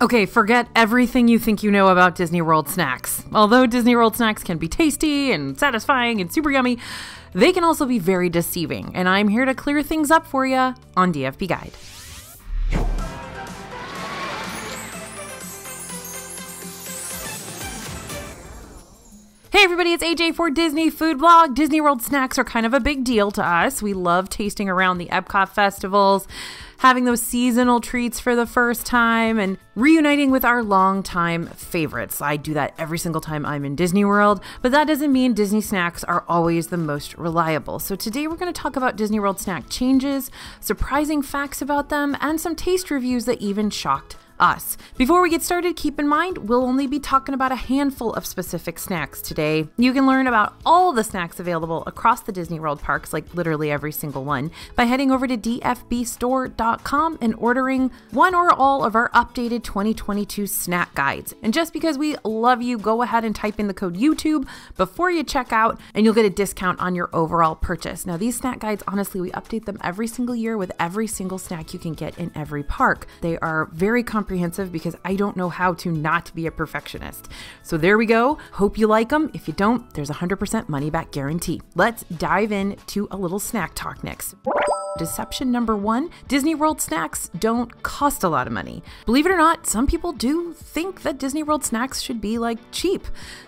Okay, forget everything you think you know about Disney World snacks. Although Disney World snacks can be tasty and satisfying and super yummy, they can also be very deceiving, and I'm here to clear things up for you on DFB Guide. Hey everybody, it's AJ for Disney Food Blog. Disney World snacks are kind of a big deal to us. We love tasting around the Epcot festivals, having those seasonal treats for the first time, and reuniting with our longtime favorites. I do that every single time I'm in Disney World, but that doesn't mean Disney snacks are always the most reliable. So today we're going to talk about Disney World snack changes, surprising facts about them, and some taste reviews that even shocked us. Before we get started, keep in mind, we'll only be talking about a handful of specific snacks today. You can learn about all the snacks available across the Disney World parks, like literally every single one, by heading over to dfbstore.com and ordering one or all of our updated 2022 snack guides. And just because we love you, go ahead and type in the code YouTube before you check out, and you'll get a discount on your overall purchase. Now, these snack guides, honestly, we update them every single year with every single snack you can get in every park. They are very comprehensive because I don't know how to not be a perfectionist. So there we go. Hope you like them. If you don't, there's 100% money back guarantee. Let's dive in to a little snack talk next. Deception number one, Disney World snacks don't cost a lot of money. Believe it or not, some people do think that Disney World snacks should be like cheap,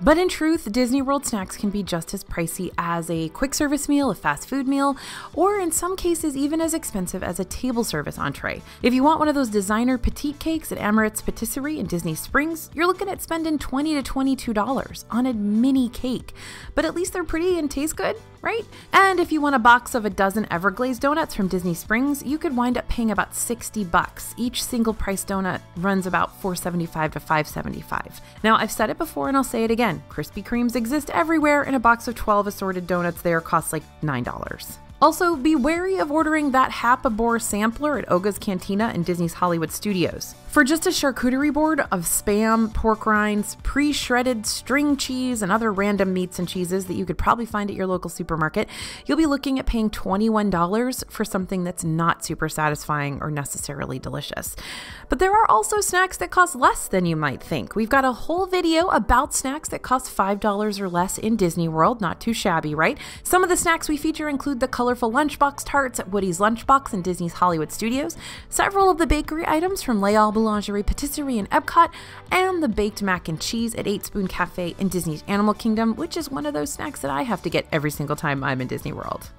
but in truth, Disney World snacks can be just as pricey as a quick service meal, a fast food meal, or in some cases even as expensive as a table service entree. If you want one of those designer petite cakes at Amorette's Patisserie in Disney Springs, you're looking at spending $20 to $22 on a mini cake, but at least they're pretty and taste good, right? And if you want a box of a dozen Everglazed Donuts from Disney Springs, you could wind up paying about $60. Each single price donut runs about $4.75 to $5.75. Now, I've said it before and I'll say it again. Krispy Kremes exist everywhere, and a box of 12 assorted donuts there costs like $9. Also, be wary of ordering that Hapabore sampler at Oga's Cantina in Disney's Hollywood Studios. For just a charcuterie board of Spam, pork rinds, pre-shredded string cheese, and other random meats and cheeses that you could probably find at your local supermarket, you'll be looking at paying $21 for something that's not super satisfying or necessarily delicious. But there are also snacks that cost less than you might think. We've got a whole video about snacks that cost $5 or less in Disney World. Not too shabby, right? Some of the snacks we feature include the colorful lunchbox tarts at Woody's Lunchbox in Disney's Hollywood Studios, several of the bakery items from La Boulangerie Patisserie in Epcot, and the baked mac and cheese at 8 Spoon Cafe in Disney's Animal Kingdom, which is one of those snacks that I have to get every single time I'm in Disney World.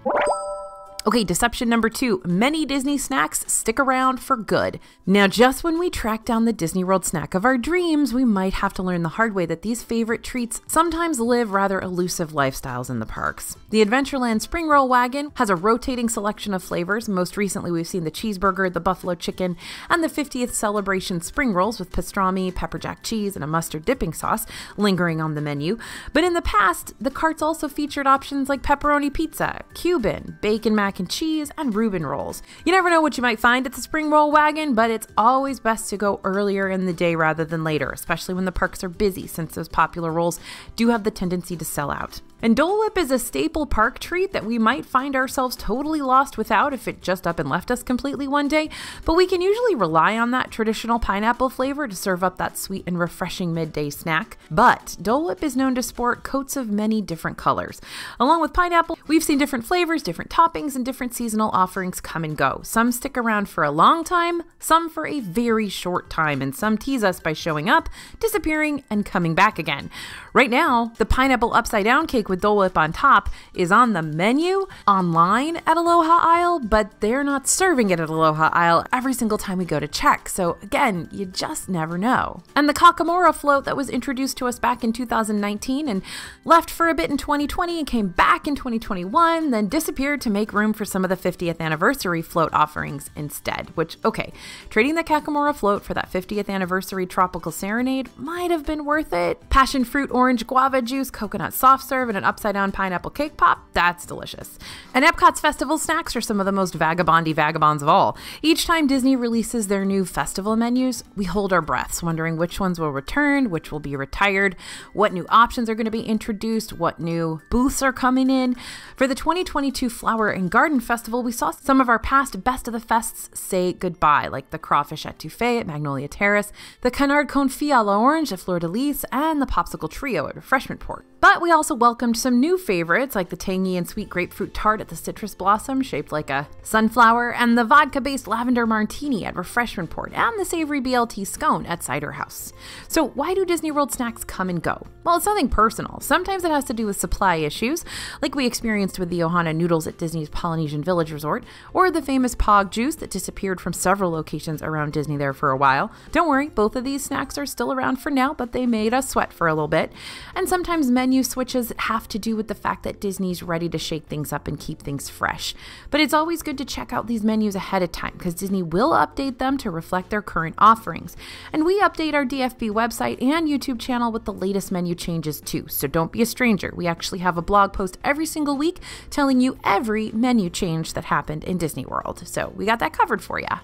Okay, deception number two, many Disney snacks stick around for good. Now, just when we track down the Disney World snack of our dreams, we might have to learn the hard way that these favorite treats sometimes live rather elusive lifestyles in the parks. The Adventureland Spring Roll Wagon has a rotating selection of flavors. Most recently, we've seen the cheeseburger, the buffalo chicken, and the 50th celebration spring rolls with pastrami, pepper jack cheese, and a mustard dipping sauce lingering on the menu. But in the past, the carts also featured options like pepperoni pizza, Cuban, bacon mac and cheese, and Reuben rolls. You never know what you might find at the Spring Roll Wagon, but it's always best to go earlier in the day rather than later, especially when the parks are busy, since those popular rolls do have the tendency to sell out. And Dole Whip is a staple park treat that we might find ourselves totally lost without if it just up and left us completely one day, but we can usually rely on that traditional pineapple flavor to serve up that sweet and refreshing midday snack. But Dole Whip is known to sport coats of many different colors. Along with pineapple, we've seen different flavors, different toppings, and different seasonal offerings come and go. Some stick around for a long time, some for a very short time, and some tease us by showing up, disappearing, and coming back again. Right now, the pineapple upside down cake with Dole Whip on top is on the menu online at Aloha Isle, but they're not serving it at Aloha Isle every single time we go to check. So again, you just never know. And the Kakamora float that was introduced to us back in 2019 and left for a bit in 2020 and came back in 2021, then disappeared to make room for some of the 50th anniversary float offerings instead, which, okay, trading the Kakamora float for that 50th anniversary tropical serenade might have been worth it. Passion fruit, orange guava juice, coconut soft serve, in an upside-down pineapple cake pop, that's delicious. And Epcot's festival snacks are some of the most vagabondy vagabonds of all. Each time Disney releases their new festival menus, we hold our breaths, wondering which ones will return, which will be retired, what new options are going to be introduced, what new booths are coming in. For the 2022 Flower and Garden Festival, we saw some of our past Best of the Fests say goodbye, like the Crawfish Etouffee at Magnolia Terrace, the Canard Confit à l'Orange at Fleur de Lis, and the Popsicle Trio at Refreshment Port. But we also welcomed some new favorites, like the tangy and sweet grapefruit tart at the Citrus Blossom, shaped like a sunflower, and the vodka-based lavender martini at Refreshment Port, and the savory BLT scone at Cider House. So why do Disney World snacks come and go? Well, it's nothing personal. Sometimes it has to do with supply issues, like we experienced with the Ohana noodles at Disney's Polynesian Village Resort, or the famous Pog juice that disappeared from several locations around Disney there for a while. Don't worry, both of these snacks are still around for now, but they made us sweat for a little bit. And sometimes menu switches have to do with the fact that Disney's ready to shake things up and keep things fresh. But it's always good to check out these menus ahead of time, because Disney will update them to reflect their current offerings. And we update our DFB website and YouTube channel with the latest menu changes too, so don't be a stranger. We actually have a blog post every single week telling you every menu change that happened in Disney World, so we got that covered for ya.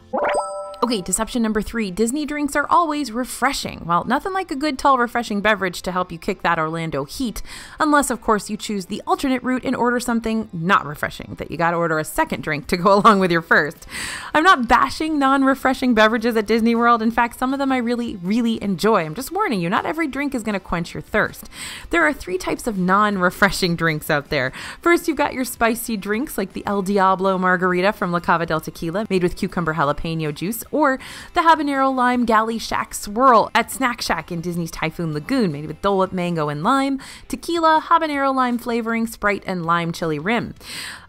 Okay, deception number 3, Disney drinks are always refreshing. Well, nothing like a good, tall, refreshing beverage to help you kick that Orlando heat, unless, of course, you choose the alternate route and order something not refreshing, that you gotta order a second drink to go along with your first. I'm not bashing non-refreshing beverages at Disney World. In fact, some of them I really, really enjoy. I'm just warning you, not every drink is gonna quench your thirst. There are 3 types of non-refreshing drinks out there. First, you've got your spicy drinks, like the El Diablo Margarita from La Cava del Tequila, made with cucumber jalapeno juice, or the habanero lime Galley Shack Swirl at Snack Shack in Disney's Typhoon Lagoon, made with Dole Whip mango and lime, tequila, habanero lime flavoring, Sprite, and lime chili rim.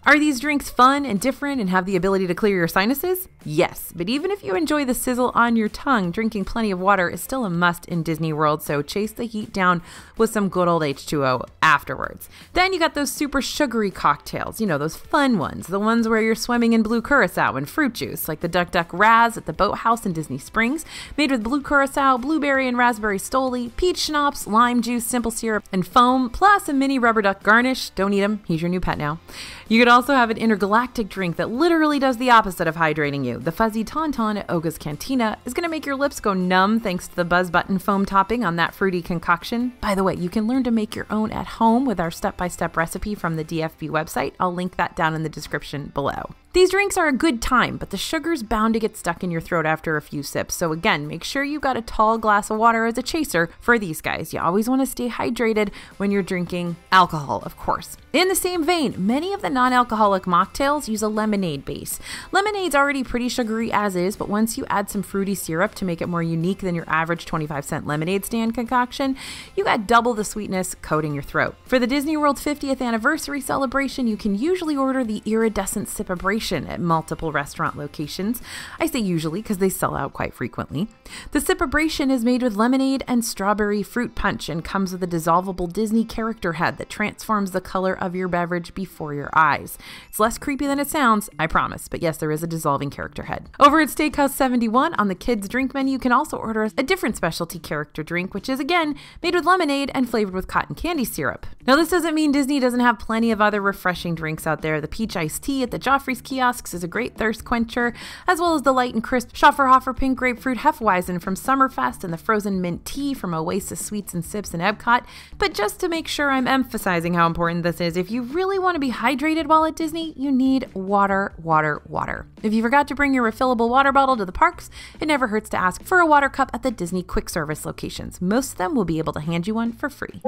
Are these drinks fun and different and have the ability to clear your sinuses? Yes, but even if you enjoy the sizzle on your tongue, drinking plenty of water is still a must in Disney World, so chase the heat down with some good old H2O afterwards. Then you got those super sugary cocktails, you know, those fun ones, the ones where you're swimming in blue curacao and fruit juice, like the Duck Duck Raz at the Boathouse in Disney Springs, made with blue curacao, blueberry and raspberry stoli, peach schnapps, lime juice, simple syrup, and foam, plus a mini rubber duck garnish. Don't eat him, he's your new pet now. You could also have an intergalactic drink that literally does the opposite of hydrating you. The Fuzzy Tauntaun at Oga's Cantina is going to make your lips go numb thanks to the Buzz Button foam topping on that fruity concoction. By the way, you can learn to make your own at home with our step-by-step recipe from the DFB website. I'll link that down in the description below. These drinks are a good time, but the sugar's bound to get stuck in your throat after a few sips, so again, make sure you've got a tall glass of water as a chaser for these guys. You always want to stay hydrated when you're drinking alcohol, of course. In the same vein, many of the non-alcoholic mocktails use a lemonade base. Lemonade's already pretty sugary as is, but once you add some fruity syrup to make it more unique than your average 25-cent lemonade stand concoction, you got double the sweetness coating your throat. For the Disney World 50th anniversary celebration, you can usually order the Iridescent Sip-A-Bration at multiple restaurant locations. I say usually because they sell out quite frequently. The Sip-A-Bration is made with lemonade and strawberry fruit punch and comes with a dissolvable Disney character head that transforms the color of your beverage before your eyes. It's less creepy than it sounds, I promise, but yes, there is a dissolving character head. Over at Steakhouse 71 on the kids drink menu, you can also order a different specialty character drink, which is again made with lemonade and flavored with cotton candy syrup. Now this doesn't mean Disney doesn't have plenty of other refreshing drinks out there. The peach iced tea at the Joffrey's kiosks is a great thirst quencher, as well as the light and crisp Schafferhofer pink grapefruit Hefeweizen from Summerfest and the frozen mint tea from Oasis Sweets and Sips in Epcot. But just to make sure I'm emphasizing how important this is, if you really want to be hydrated while at Disney, you need water, water, water. If you forgot to bring your refillable water bottle to the parks, it never hurts to ask for a water cup at the Disney quick service locations. Most of them will be able to hand you one for free.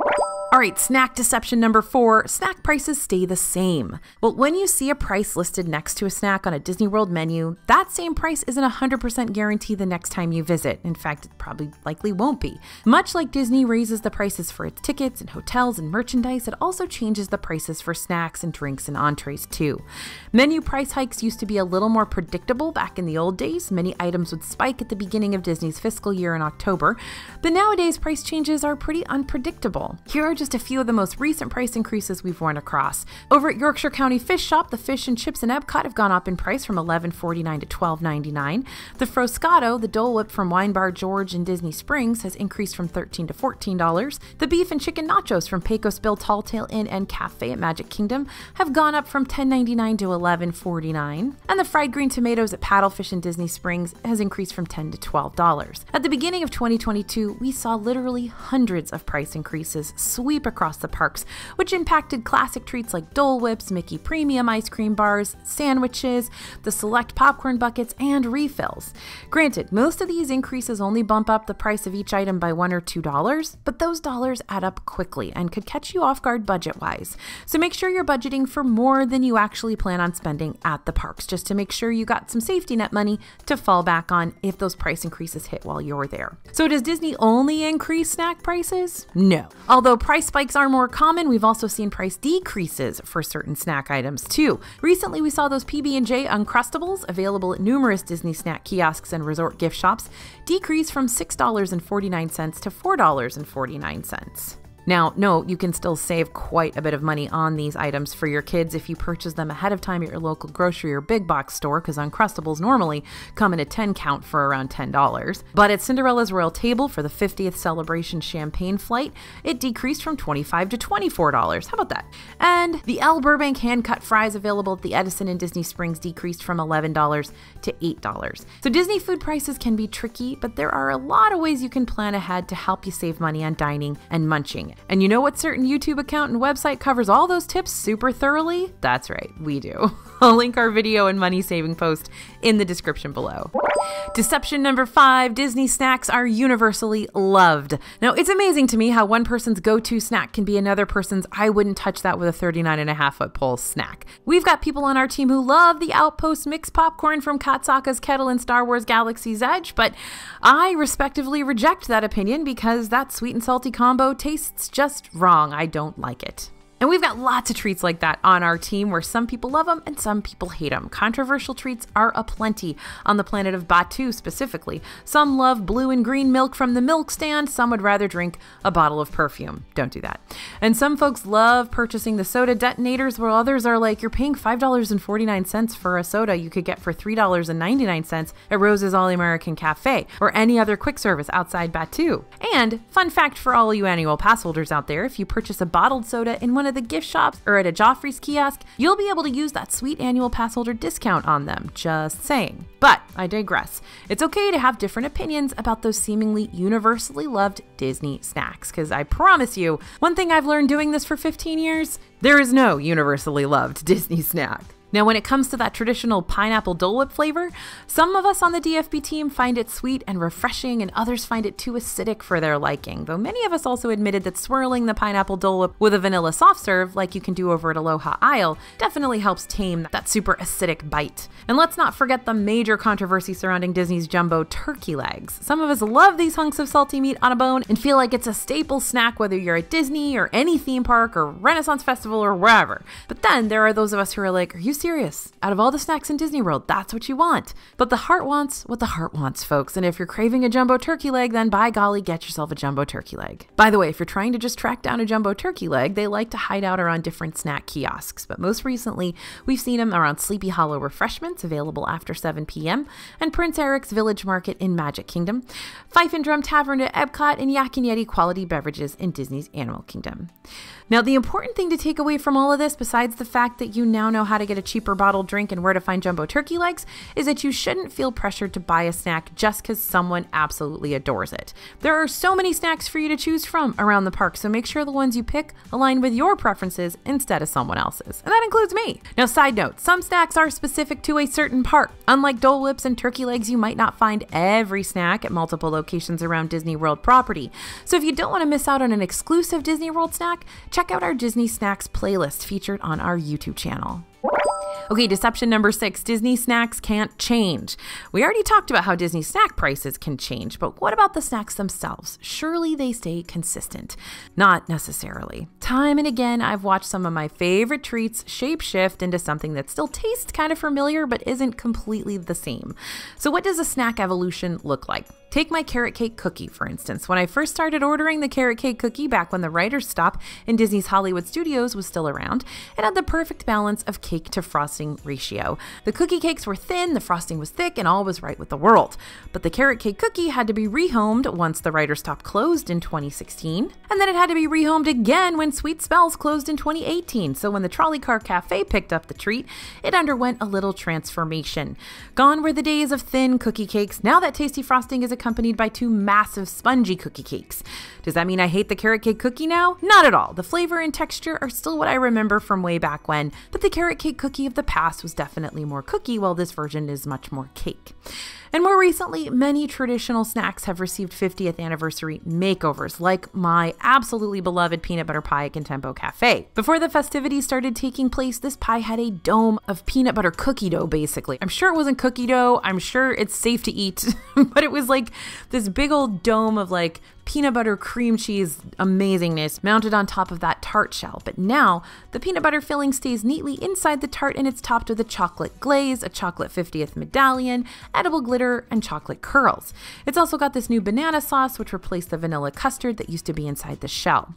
All right, snack deception number 4, snack prices stay the same. Well, when you see a price listed next to a snack on a Disney World menu, that same price isn't 100% guaranteed the next time you visit. In fact, it probably likely won't be. Much like Disney raises the prices for its tickets and hotels and merchandise, it also changes the prices for snacks and drinks and entrees too. Menu price hikes used to be a little more predictable back in the old days. Many items would spike at the beginning of Disney's fiscal year in October, but nowadays price changes are pretty unpredictable. Here are just a few of the most recent price increases we've run across. Over at Yorkshire County Fish Shop, the fish and chips in Epcot that have gone up in price from $11.49 to $12.99. The Froscato, the Dole Whip from Wine Bar George in Disney Springs, has increased from $13 to $14. The beef and chicken nachos from Pecos Bill Tall Tale Inn and Cafe at Magic Kingdom have gone up from $10.99 to $11.49. And the fried green tomatoes at Paddlefish in Disney Springs has increased from $10 to $12. At the beginning of 2022, we saw literally hundreds of price increases sweep across the parks, which impacted classic treats like Dole Whips, Mickey Premium ice cream bars, sandwiches, the select popcorn buckets, and refills. Granted, most of these increases only bump up the price of each item by $1 or $2, but those dollars add up quickly and could catch you off guard budget-wise. So make sure you're budgeting for more than you actually plan on spending at the parks, just to make sure you got some safety net money to fall back on if those price increases hit while you're there. So does Disney only increase snack prices? No. Although price spikes are more common, we've also seen price decreases for certain snack items too. Recently, we saw those PB&J Uncrustables, available at numerous Disney snack kiosks and resort gift shops, decrease from $6.49 to $4.49. Now, no, you can still save quite a bit of money on these items for your kids if you purchase them ahead of time at your local grocery or big box store, because Uncrustables normally come in a 10 count for around $10. But at Cinderella's Royal Table for the 50th Celebration Champagne flight, it decreased from $25 to $24. How about that? And the L. Burbank hand-cut fries available at the Edison in Disney Springs decreased from $11 to $8. So Disney food prices can be tricky, but there are a lot of ways you can plan ahead to help you save money on dining and munching. And you know what certain YouTube account and website covers all those tips super thoroughly? That's right, we do. I'll link our video and money saving post in the description below. Deception number 5, Disney snacks are universally loved. Now, it's amazing to me how one person's go-to snack can be another person's "I wouldn't touch that with a 39.5-foot pole" snack. We've got people on our team who love the Outpost mixed popcorn from Katsaka's Kettle in Star Wars Galaxy's Edge, but I respectively reject that opinion because that sweet and salty combo tastes just wrong. I don't like it. And we've got lots of treats like that on our team, where some people love them and some people hate them. Controversial treats are aplenty on the planet of Batuu specifically. Some love blue and green milk from the milk stand. Some would rather drink a bottle of perfume. Don't do that. And some folks love purchasing the soda detonators, while others are like, you're paying $5.49 for a soda you could get for $3.99 at Rose's All-American Cafe or any other quick service outside Batuu. And fun fact for all you annual pass holders out there, if you purchase a bottled soda in one of the gift shops or at a Joffrey's kiosk, you'll be able to use that sweet annual pass holder discount on them. Just saying. But I digress. It's okay to have different opinions about those seemingly universally loved Disney snacks, because I promise you, one thing I've learned doing this for 15 years, there is no universally loved Disney snack. Now, when it comes to that traditional pineapple Dole Whip flavor, some of us on the DFB team find it sweet and refreshing, and others find it too acidic for their liking, though many of us also admitted that swirling the pineapple Dole Whip with a vanilla soft serve, like you can do over at Aloha Isle, definitely helps tame that super acidic bite. And let's not forget the major controversy surrounding Disney's jumbo turkey legs. Some of us love these hunks of salty meat on a bone and feel like it's a staple snack whether you're at Disney or any theme park or Renaissance Festival or wherever. But then there are those of us who are like, are you serious? Out of all the snacks in Disney World, that's what you want. But the heart wants what the heart wants, folks. And if you're craving a jumbo turkey leg, then by golly, get yourself a jumbo turkey leg. By the way, if you're trying to just track down a jumbo turkey leg, they like to hide out around different snack kiosks. But most recently, we've seen them around Sleepy Hollow Refreshments, available after 7 p.m., and Prince Eric's Village Market in Magic Kingdom, Fife and Drum Tavern at Epcot, and Yak and Yeti quality beverages in Disney's Animal Kingdom. Now, the important thing to take away from all of this, besides the fact that you now know how to get a cheaper bottled drink and where to find jumbo turkey legs, is that you shouldn't feel pressured to buy a snack just because someone absolutely adores it. There are so many snacks for you to choose from around the park, so make sure the ones you pick align with your preferences instead of someone else's. And that includes me. Now, side note, some snacks are specific to a certain park. Unlike Dole Whips and turkey legs, you might not find every snack at multiple locations around Disney World property. So if you don't want to miss out on an exclusive Disney World snack, check out our Disney Snacks playlist featured on our YouTube channel. Okay, deception number 6, Disney snacks can't change. We already talked about how Disney snack prices can change, but what about the snacks themselves? Surely they stay consistent. Not necessarily. Time and again, I've watched some of my favorite treats shape-shift into something that still tastes kind of familiar, but isn't completely the same. So what does a snack evolution look like? Take my carrot cake cookie, for instance. When I first started ordering the carrot cake cookie back when the Writer's Stop in Disney's Hollywood Studios was still around, it had the perfect balance of cake to frosting ratio. The cookie cakes were thin, the frosting was thick, and all was right with the world. But the carrot cake cookie had to be rehomed once the Writer's Stop closed in 2016, and then it had to be rehomed again when Sweet Smells closed in 2018. So when the Trolley Car Cafe picked up the treat, it underwent a little transformation. Gone were the days of thin cookie cakes. Now that tasty frosting is accompanied by two massive spongy cookie cakes. Does that mean I hate the carrot cake cookie now? Not at all. The flavor and texture are still what I remember from way back when, but the carrot cake cookie of the past was definitely more cookie, while this version is much more cake. And more recently, many traditional snacks have received 50th anniversary makeovers, like my absolutely beloved peanut butter pie at Contempo Cafe. Before the festivities started taking place, this pie had a dome of peanut butter cookie dough, basically. I'm sure it wasn't cookie dough, I'm sure it's safe to eat, but it was like this big old dome of like peanut butter cream cheese amazingness mounted on top of that tart shell. But now the peanut butter filling stays neatly inside the tart, and it's topped with a chocolate glaze, a chocolate 50th medallion, edible glitter, and chocolate curls. It's also got this new banana sauce, which replaced the vanilla custard that used to be inside the shell.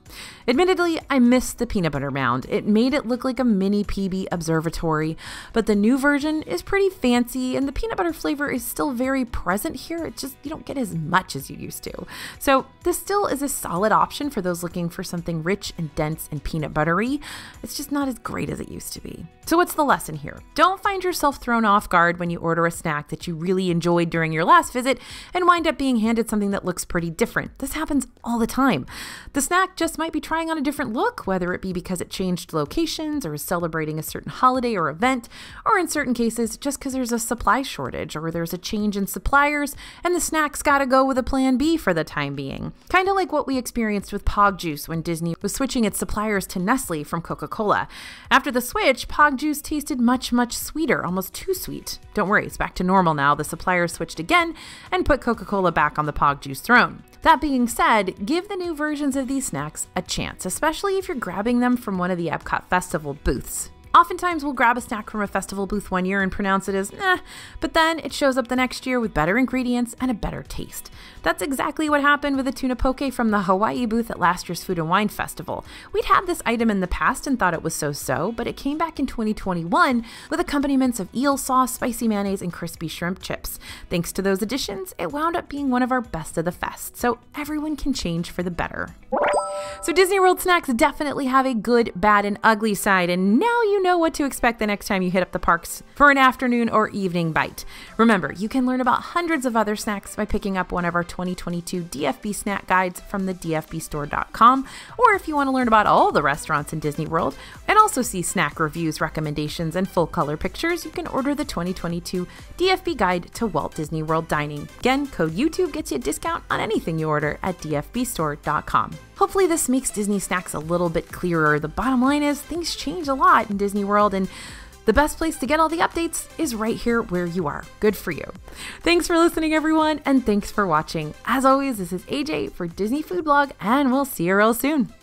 Admittedly, I missed the peanut butter mound. It made it look like a mini PB observatory, but the new version is pretty fancy, and the peanut butter flavor is still very present here. It's just you don't get as much as you used to. So this still is a solid option for those looking for something rich and dense and peanut buttery. It's just not as great as it used to be. So what's the lesson here? Don't find yourself thrown off guard when you order a snack that you really enjoyed during your last visit and wind up being handed something that looks pretty different. This happens all the time. The snack just might be trying on a different look, whether it be because it changed locations or is celebrating a certain holiday or event, or in certain cases, just because there's a supply shortage or there's a change in suppliers and the snack's gotta go with a plan B for the time being. Kind of like what we experienced with Pog Juice when Disney was switching its suppliers to Nestle from Coca-Cola. After the switch, Pog Juice tasted much, much sweeter, almost too sweet. Don't worry, it's back to normal now. The suppliers switched again and put Coca-Cola back on the Pog Juice throne. That being said, give the new versions of these snacks a chance, especially if you're grabbing them from one of the Epcot Festival booths. Oftentimes we'll grab a snack from a festival booth one year and pronounce it as meh, but then it shows up the next year with better ingredients and a better taste. That's exactly what happened with the tuna poke from the Hawaii booth at last year's Food and Wine Festival. We'd had this item in the past and thought it was so-so, but it came back in 2021 with accompaniments of eel sauce, spicy mayonnaise, and crispy shrimp chips. Thanks to those additions, it wound up being one of our best of the fest, so everyone can change for the better. So Disney World snacks definitely have a good, bad, and ugly side, and now you know what to expect the next time you hit up the parks for an afternoon or evening bite. Remember, you can learn about hundreds of other snacks by picking up one of our 2022 DFB snack guides from the dfbstore.com, or if you want to learn about all the restaurants in Disney World and also see snack reviews, recommendations, and full-color pictures, you can order the 2022 DFB Guide to Walt Disney World Dining. Again, code YouTube gets you a discount on anything you order at dfbstore.com. Hopefully this makes Disney snacks a little bit clearer. The bottom line is things change a lot in Disney World, and the best place to get all the updates is right here where you are. Good for you. Thanks for listening, everyone, and thanks for watching. As always, this is AJ for Disney Food Blog, and we'll see you real soon.